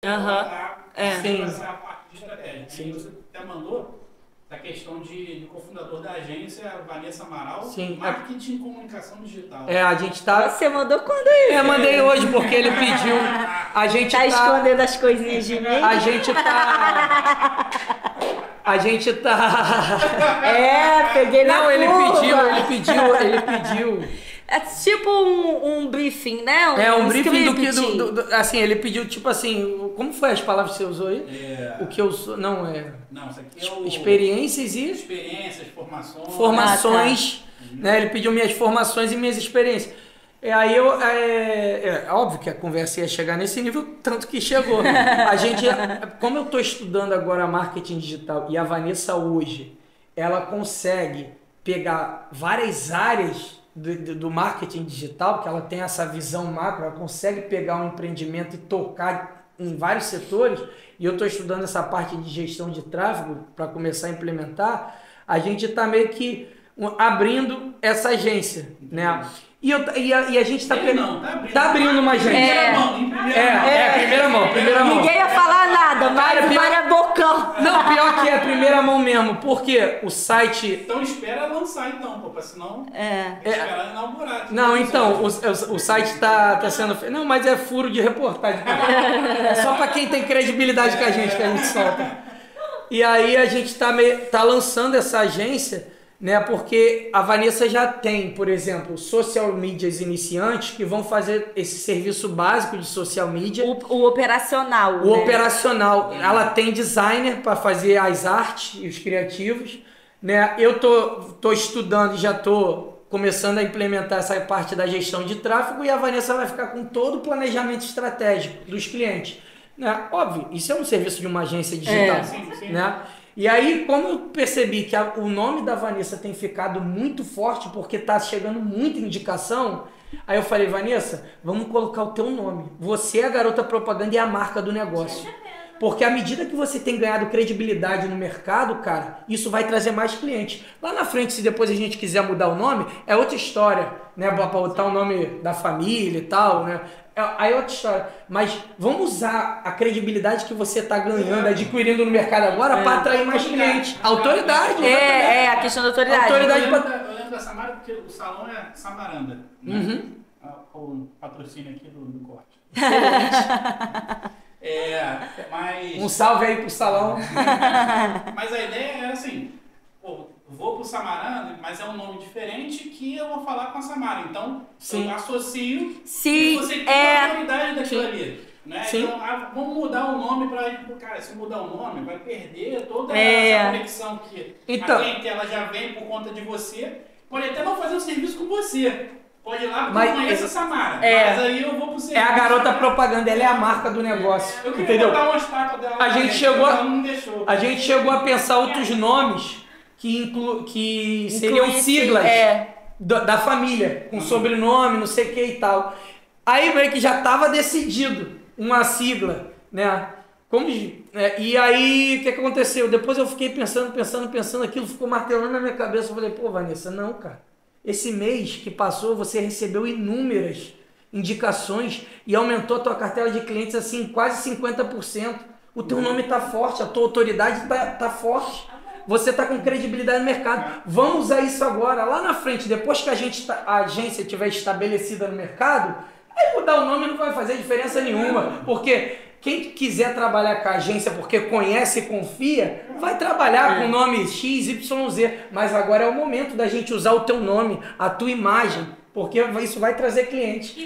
Vai ser a parte de estratégia. Sim. E você até mandou da questão de cofundador da agência, Vanessa Amaral, sim, marketing e comunicação digital. É, a gente tá... Você mandou quando aí? É, mandei hoje, porque ele pediu. A gente tá escondendo as coisinhas de mim. A gente tá... É, peguei na curva. Não, ele pediu... É tipo um briefing, né? Um briefing do que... assim, ele pediu, tipo assim... Como foi as palavras que você usou aí? É. O que eu sou... Não, é... Não, isso aqui é o... Experiências, formações... Formações, né? Ele pediu minhas formações e minhas experiências. E aí eu... É óbvio que a conversa ia chegar nesse nível, tanto que chegou. Né? A gente... Como eu estou estudando agora marketing digital e a Vanessa hoje, ela consegue pegar várias áreas... Do marketing digital, porque ela tem essa visão macro, ela consegue pegar um empreendimento e tocar em vários setores, e eu estou estudando essa parte de gestão de tráfego para começar a implementar, a gente está meio que abrindo essa agência, né? E a gente está pegando. Está abrindo uma agência. Primeira mão. Ninguém ia falar nada, mas para bocão. Não, pior que é a primeira mão mesmo, porque o site. Então espera lançar então, pô, senão. Tem que esperar inaugurar. Não, então, o site está sendo. Não, mas é furo de reportagem. É só para quem tem credibilidade com a gente que a gente solta. E aí a gente está lançando essa agência. Né, porque a Vanessa já tem, por exemplo, social medias iniciantes que vão fazer esse serviço básico de social media. O operacional. O operacional. Ela tem designer para fazer as artes e os criativos. Né? Eu tô estudando e já estou começando a implementar essa parte da gestão de tráfego e a Vanessa vai ficar com todo o planejamento estratégico dos clientes. Né? Óbvio, isso é um serviço de uma agência digital. Sim. Né? E aí, como eu percebi que o nome da Vanessa tem ficado muito forte, porque tá chegando muita indicação, aí eu falei, Vanessa, vamos colocar o teu nome. Você é a garota propaganda e a marca do negócio. Porque à medida que você tem ganhado credibilidade no mercado, cara, isso vai trazer mais clientes. Lá na frente, se depois a gente quiser mudar o nome, é outra história, né? Botar o nome da família e tal, né? Aí é outra história. Mas vamos usar a credibilidade que você está ganhando, adquirindo no mercado agora, para atrair mais clientes. Autoridade. A questão da autoridade. Eu lembro da Samaranda, porque o salão é Samaranda. Né? Uhum. O patrocínio aqui do corte. Mas... Um salve aí pro salão. Mas a ideia era assim, pô, vou pro Samaranda, mas é um nome diferente que eu vou falar com a Samara. Então, eu associo e você tem a autoridade daquilo ali. Né? Então, vamos mudar o nome para... Cara, se mudar o nome, vai perder toda essa conexão que a clientela já vem por conta de você. Pode até não fazer o serviço com você. Pode ir lá porque eu conheço a Samara, mas aí eu vou pro serviço. É a garota propaganda, ela é a marca do negócio. Eu queria botar uma estátua dela. A gente chegou a pensar outros nomes que seriam siglas da família, com sobrenome, não sei o que e tal. Aí meio que já estava decidido uma sigla, né? E aí, o que aconteceu? Depois eu fiquei pensando, aquilo ficou martelando na minha cabeça. Eu falei, pô, Vanessa, não, cara. Esse mês que passou, você recebeu inúmeras indicações e aumentou a tua cartela de clientes assim, quase 50%. O teu nome está forte, a tua autoridade está forte. Você está com credibilidade no mercado. Vamos usar isso agora. Lá na frente, depois que a agência estiver estabelecida no mercado, aí mudar o nome não vai fazer diferença nenhuma. Porque quem quiser trabalhar com a agência porque conhece e confia, vai trabalhar com o nome XYZ. Mas agora é o momento da gente usar o teu nome, a tua imagem, porque isso vai trazer cliente.